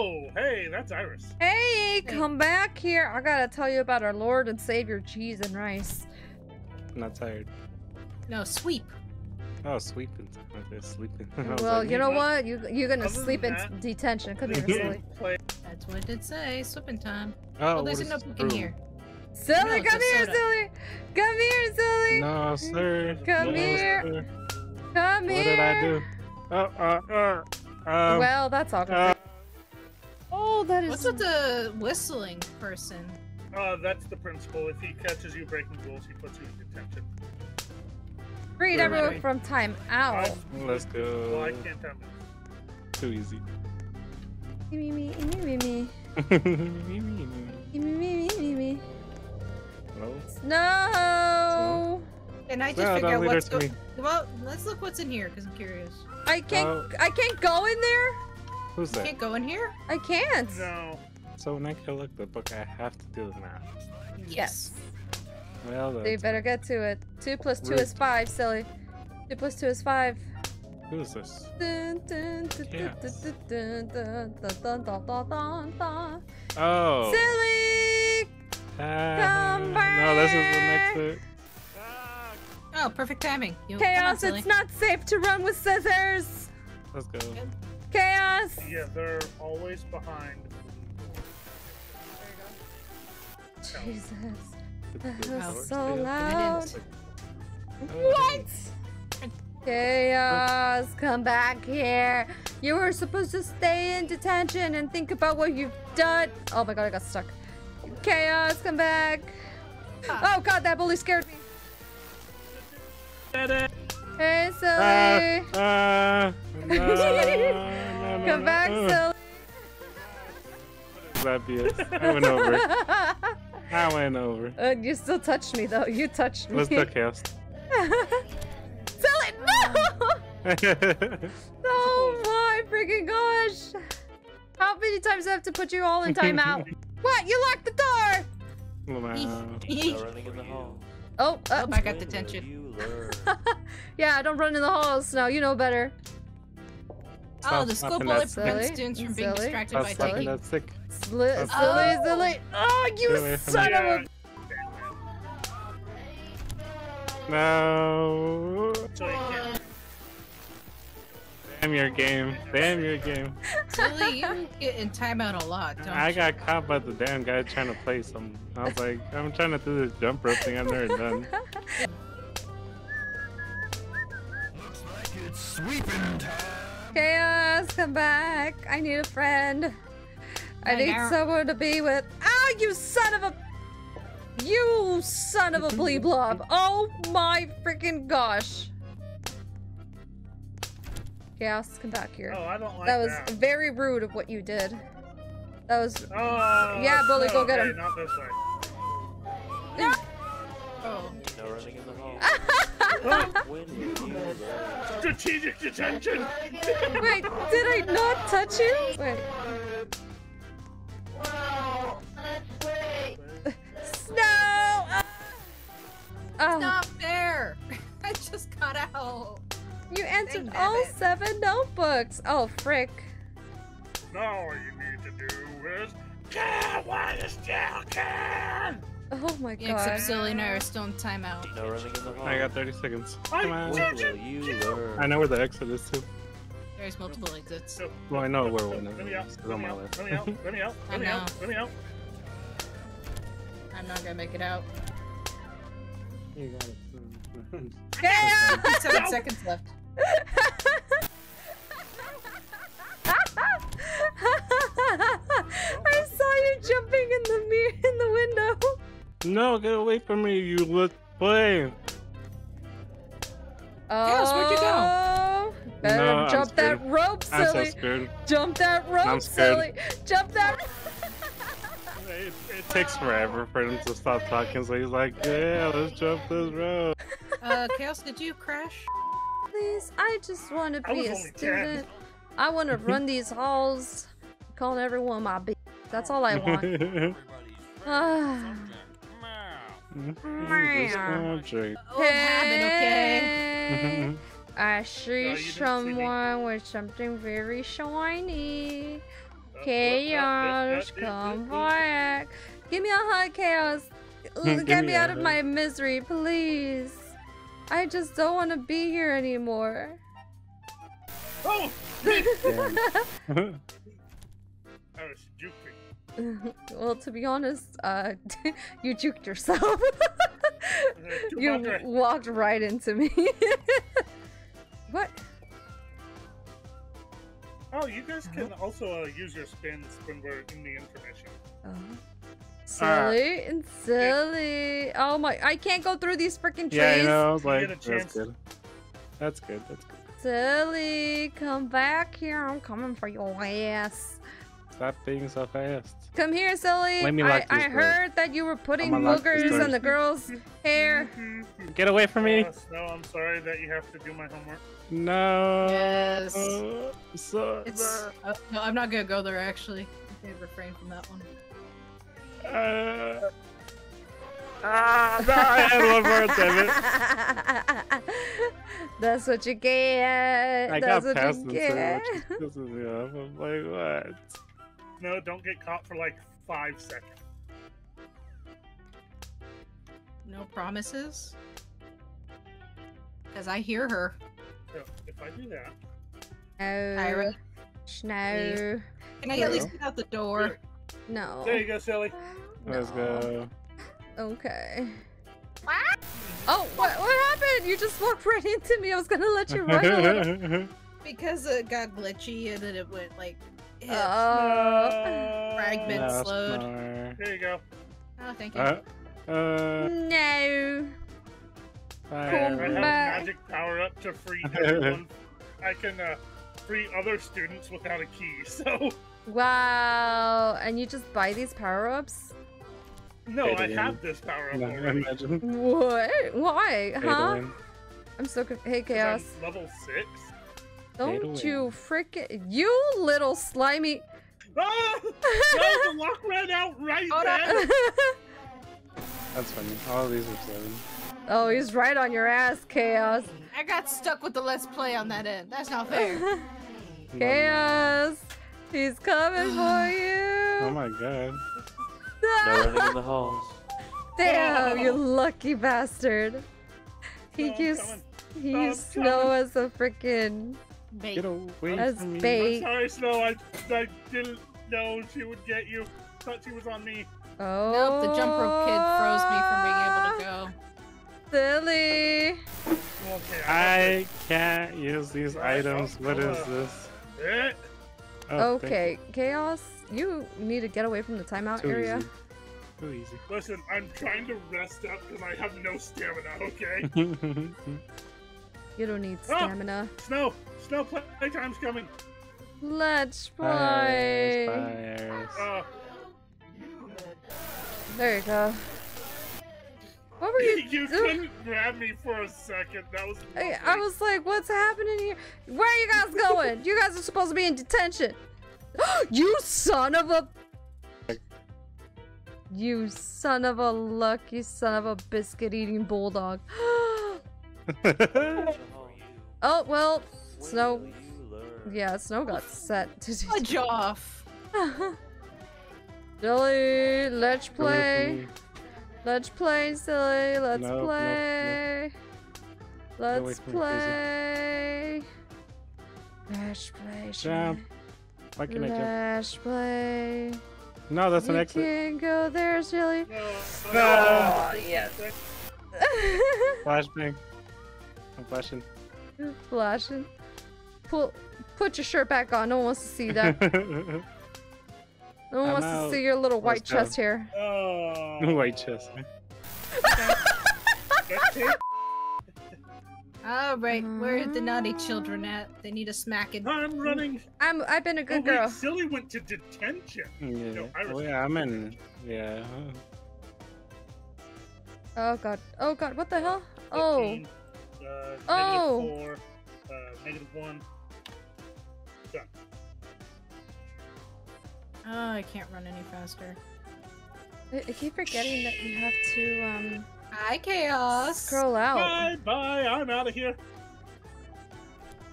Oh, hey, that's Iris. Hey, come back here. I gotta tell you about our Lord and Savior cheese and rice. I'm not tired. No, sweep. Oh, sleeping. Okay, sleeping. Well, like, you know what? You're gonna sleep in detention. Come here, Silly. That's what it did say. Sleeping time. Oh, well, there's no poop in here. Silly, no, come here, soda. Silly. Come here, Silly. No, sir. Come here. Sir. Come what here. What did I do? Well, that's awkward. Oh, that is. What's with the whistling person? That's the principal. If he catches you breaking rules, he puts you in detention. Freed everyone from time out. Let's go. Well, I can't time out. Too easy. Me. No. And I just figure out what's going. Well, let's look what's in here because I'm curious. I can't go in there. Who's that? You can't go in here. I can't. No. So when I collect the book, I have to do the math. Yes. Well, so you better get to it. 2 plus 2 is 5, Silly. 2 plus 2 is 5. Who is this? Oh. Silly! Come back! No, this is the next bit. Oh, perfect timing. Chaos, it's not safe to run with scissors! Let's go. Chaos! Yeah, they're always behind. There you go. Jesus. That was so loud. What? Chaos, come back here. You were supposed to stay in detention and think about what you've done. Oh my god, I got stuck. Chaos, come back. Oh god, that bully scared me. Hey, Silly. No. Come back, Silly. I went over it. I went over. You still touched me, though. You touched me. Let's duck house. Silly, no! Oh my freaking gosh! How many times do I have to put you all in timeout? What? You locked the door! Wow. Running in the hall. Oh, I got detention. Yeah, I don't run in the halls now. You know better. Stop, oh, the school bullet prevents students from being distracted by taking. That's sick. Silly. Oh, you son of a. No. Damn your game. Damn your game. Silly, you get in timeout a lot, don't you? I got caught by the damn guy trying to play some. I was like, I'm trying to do this jump rope thing I've never done. Looks like it's sweeping time. Chaos, come back. I need a friend. I need someone to be with. Ow, you son of a... You son of a blee blob. Oh my freaking gosh. Chaos, come back here. Oh, I don't like that. That was very rude of what you did. That was... Oh, yeah, bully, go get him. Not this way. No. Oh. No running in the hall. Strategic detention! Wait, did I not touch you? Wait. Snow! It's not fair! I just got out. You answered all 7 notebooks. Oh, frick. Now all you need to do is care why you still can! Oh my god. Except Silly and I are still in timeout. I got 30 seconds. Come on. I know where the exit is too. There's multiple exits. Well, I know where one is. Let me out. I'm not gonna make it out. You got it. Yeah! 7 seconds left. I saw you jumping in the mirror in the window. No, get away from me, you little flame. Oh, yes, where'd you go? Better jump that rope, Silly. I'm so scared. Jump that rope, I'm Silly. Jump that. It takes forever for him to stop talking, so he's like, yeah, let's jump this rope. Chaos, did you crash? Please, I just want to be a student. I want to run these halls. Calling everyone my bitch. That's all I want. Okay. I see someone with something very shiny. Chaos, come back. Give me a hug, Chaos. Get me out of my misery, please. I just don't want to be here anymore. Oh! I was juking. Well, to be honest, you juked yourself. You walked right into me. What? Oh, you guys can also use your spins when we're in the intermission. Oh. Silly and silly. Oh my, I can't go through these freaking trees. Yeah, I know, like, that's good. That's good, that's good. Silly, come back here. I'm coming for your ass. Stop being so fast. Come here, silly. Let me like I heard that you were putting boogers on the girl's hair. Get away from me. No, I'm sorry that you have to do my homework. No. Yes. So no, I'm not going to go there, actually. I can refrain from that one. No, I had one word, damn it. That's what you get. I got past this so much. This is enough. I'm like, what? No, don't get caught for like 5 seconds. No promises? Because I hear her. So if I do that... Ira. Snow. Can I at least get out the door? No. There you go, silly. No. Let's go. Okay. What? Oh, what happened? You just walked right into me. I was gonna let you run a little. Because it got glitchy and then it went like... Oh. Fragment slowed. More. Here you go. Oh, thank you. No. Come back. I have a magic power up to free everyone. I can free other students without a key, so... Wow, and you just buy these power-ups? No, I have this power-up already. What? Why? Huh? I'm so confused. Hey, Chaos. I'm level 6? Don't you frickin'... You little slimy... Ah! No, the lock ran out right then! That's funny. All these are 7. Oh, he's right on your ass, Chaos. I got stuck with the let's play on that end. That's not fair. Chaos! He's coming for you! Oh my god. They're in the halls. Damn, you lucky bastard. He used Snow as a freaking bait. As bait. I'm sorry, Snow. I didn't know she would get you. I thought she was on me. Oh. Nope, the jump rope kid froze me from being able to go. Silly. Okay, I can't use these items. What is this? It. Oh, okay, Chaos, you need to get away from the timeout area. Easy. Too easy. Listen, I'm trying to rest up because I have no stamina, okay? You don't need stamina. Oh, Snow, playtime's coming. Let's play. Fires. There you go. What were you doing? You couldn't grab me for a second. That was I was like, what's happening here? Where are you guys going? You guys are supposed to be in detention. You son of a... You son of a lucky son of a biscuit-eating bulldog. Oh, well, Snow... Yeah, Snow got set to do... Fudge off. Billy, let's play. Let's play, silly. Let's play. No. Let's play. Let's play. Jump. Why can't I jump? Let's play. No, that's an exit. You can't go there, silly. No. Oh, yes. Flashbang. I'm flashing. Flashing. Put your shirt back on. No one wants to see that. No one wants to see your little white chest hair. Oh. White chest. Alright, where are the naughty children at? They need a smacking. I'm running. I've been a good girl. Wait, Silly went to detention. Yeah. No, I'm in. Yeah. Oh god. Oh god, what the hell? 15, -4, -1. Done. Oh, I can't run any faster. I keep forgetting that you have to, Hi, Chaos! Scroll out. Bye-bye, I'm out of here!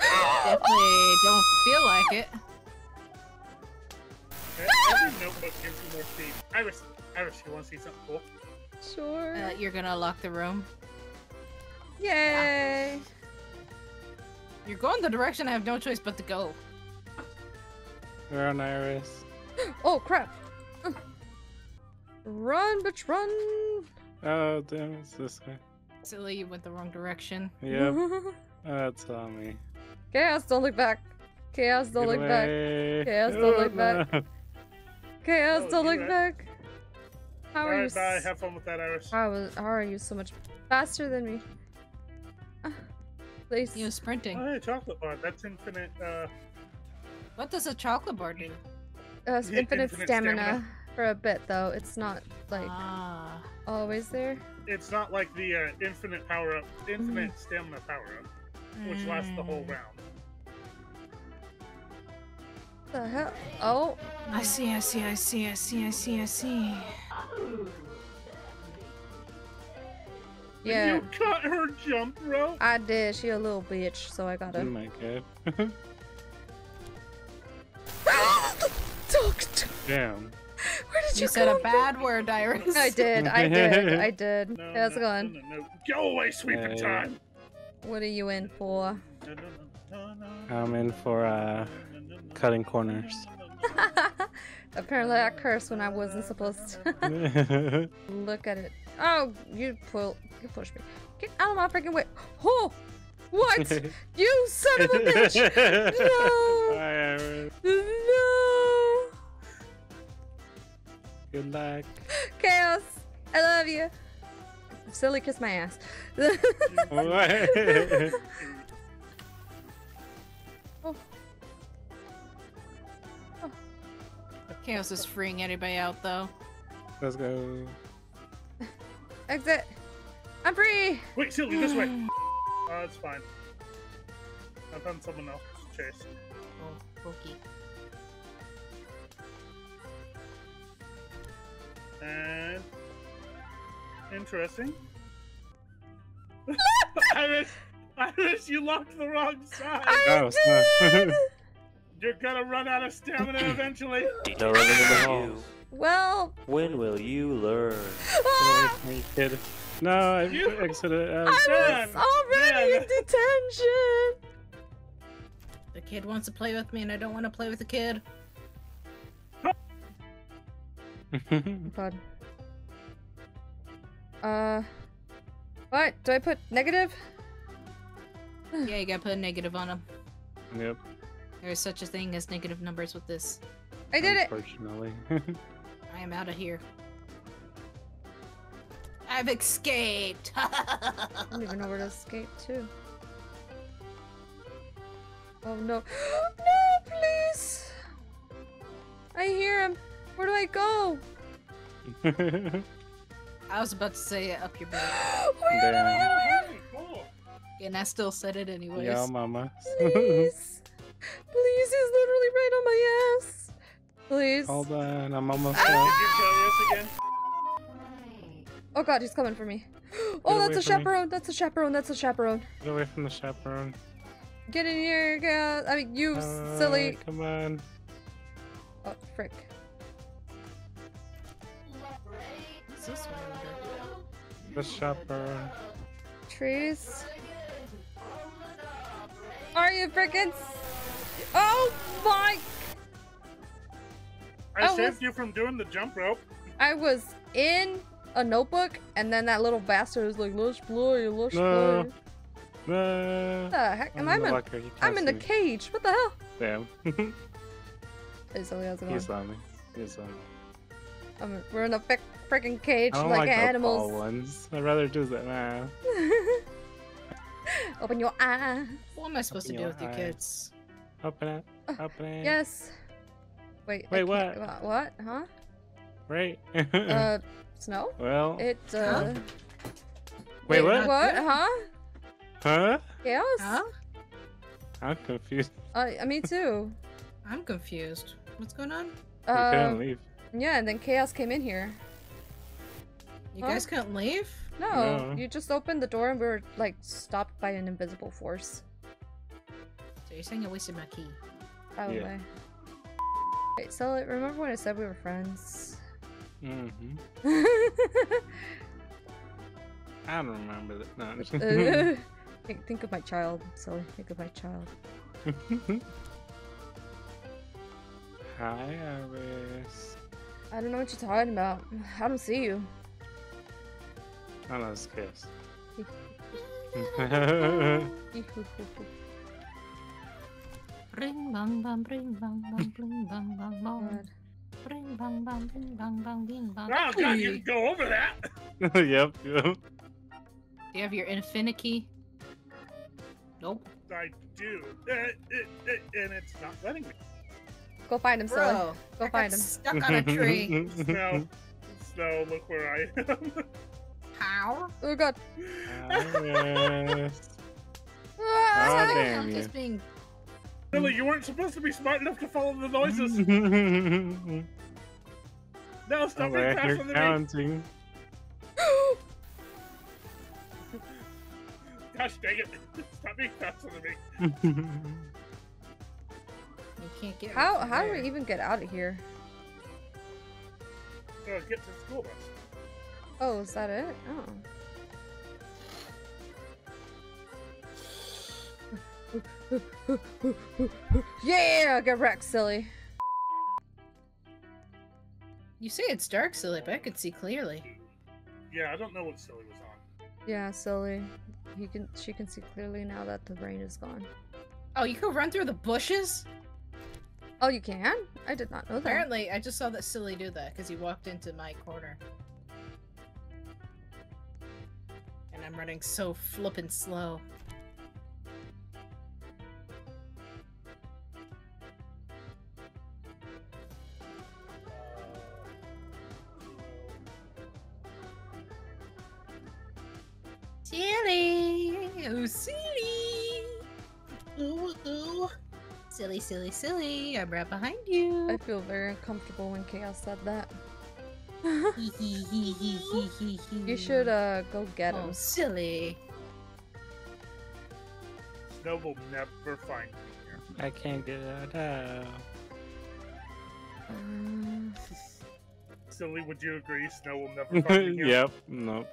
I definitely don't feel like it. your notebook gives you more speed. Iris, you want to see something cool? Sure. You're gonna lock the room. Yay! Yeah. You're going the direction I have no choice but to go. We're on Iris. Oh crap! Run, bitch, run! Oh damn, it's this way. Silly, you went the wrong direction. Yep. That's on me. Chaos, don't look back. Chaos, don't look back. Chaos, don't look back. Chaos, don't look back. How are you? Bye. Have fun with that, Iris. How are you so much faster than me? Place. You sprinting. Oh, yeah, chocolate bar. That's infinite. What does a chocolate bar do? It has infinite stamina for a bit, though. It's not like always there. It's not like the infinite power up, infinite stamina power up, which lasts the whole round. The hell? Oh, I see. Yeah. You cut her jump rope? I did. She a little bitch, so I gotta. Oh my god. Damn. Where did you said a bad word, Iris. I did. No, how's it going? No. Go away, sweeping time. What are you in for? I'm in for cutting corners. Apparently I cursed when I wasn't supposed to. Look at it. Oh, you pushed me. Get out of my freaking way. Oh, what? You son of a bitch. No. Iris. No. Good luck. Chaos, I love you. Silly, kiss my ass. Oh. Oh. Chaos is freeing anybody out, though. Let's go. Exit. I'm free. Wait, Silly, this way. Oh, it's fine. I found someone else to chase. Oh, pokey. And interesting. Iris, you locked the wrong side. I did. You're gonna run out of stamina eventually. No running in the halls. Well, when will you learn? No, I exited. I was already in detention. The kid wants to play with me, and I don't want to play with the kid. God. What? Do I put negative? Yeah, you gotta put a negative on him. Yep. There's such a thing as negative numbers with this. I did it! Unfortunately. I am out of here. I've escaped! I don't even know where to escape to. Oh no. No, please! I hear him. Where do I go? I was about to say up your butt. Where? And I still said it anyways. Yeah, mama. Please. Please, he's literally right on my ass. Please. Hold on, I'm almost again. Oh god, he's coming for me. Oh, that's a chaperone. That's a chaperone. Get away from the chaperone. Get in here, girl. I mean, you silly. Come on. Oh, frick. This one, the shopper. Trees. Are you freaking? Oh my! I saved you from doing the jump rope. I was in a notebook, and then that little bastard was like, "Lush blue." No. What the heck? I'm in the cage. What the hell? Damn. He's on me. We're in a freaking cage like animals. I'd rather do that now. Open your eyes. What am I supposed to do with the kids? Open it. Open it. Yes. Wait, what? What? Huh? Right. Snow? Well. Wait, what? What? Huh? Huh? Yes. Huh? I'm confused. Me too. I'm confused. What's going on? We couldn't leave. Yeah, and then Chaos came in here. You guys couldn't leave? No, you just opened the door and we were like stopped by an invisible force. So you're saying I wasted my key? By the way. Wait, so remember when I said we were friends? Mm-hmm. I don't remember that. No. Think of my child, Sully. Think of my child. Hi, Iris. I don't know what you're talking about. I don't see you. Oh, no, it's kiss. Ring bang bang ring bang bang bling bang bang bang. Ring bang bang bing bang bang bing bang. Wow, God, you can go over that. Yep. Do you have your Infinity? Nope. I do. And it's not letting me. Go find him, Sully. Go find him. Stuck on a tree. Snow, look where I am. How? Oh God. Yes. Oh, damn you. Being... Billy, you weren't supposed to be smart enough to follow the noises. No, stop being faster than me. Gosh dang it. Stop being faster than me. You can't get how do we even get out of here? Get to the school bus. Oh, is that it? Oh. Yeah, get wrecked, Silly. You say it's dark, Silly, but I could see clearly. Yeah, I don't know what Silly was on. Yeah, Silly. She can see clearly now that the rain is gone. Oh, you can run through the bushes? Oh, you can? I did not know that. Apparently, I just saw that Silly do that because he walked into my corner. And I'm running so flippin' slow. Silly! Oh, Silly! Ooh, ooh. Silly, silly, silly. I'm right behind you. I feel very uncomfortable when Chaos said that. You should go get him. Oh, Silly. Snow will never find me here. I can't get out of. Silly, would you agree? Snow will never find me here. Yep. Nope.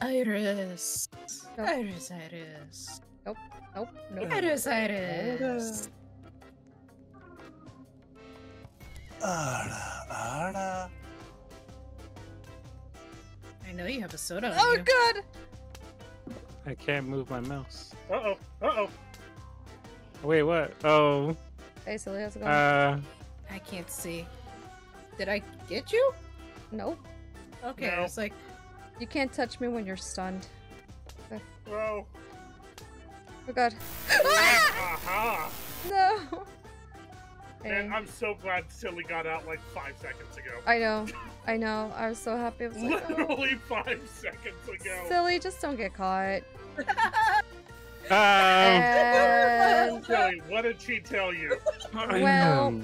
Iris. Nope. Iris. Nope. Nope. Nope. Iris. Ara. I know you have a soda. Oh, on you. God! I can't move my mouse. Uh oh. Wait, what? Oh. Hey, Silly, how's it going? I can't see. Did I get you? Nope. Okay, no. I was like, you can't touch me when you're stunned. Whoa. Oh God. Ah! No. And I'm so glad Silly got out like 5 seconds ago. I know. I was so happy. I was like, literally 5 seconds ago. Silly, just don't get caught. Silly, what did she tell you? Well,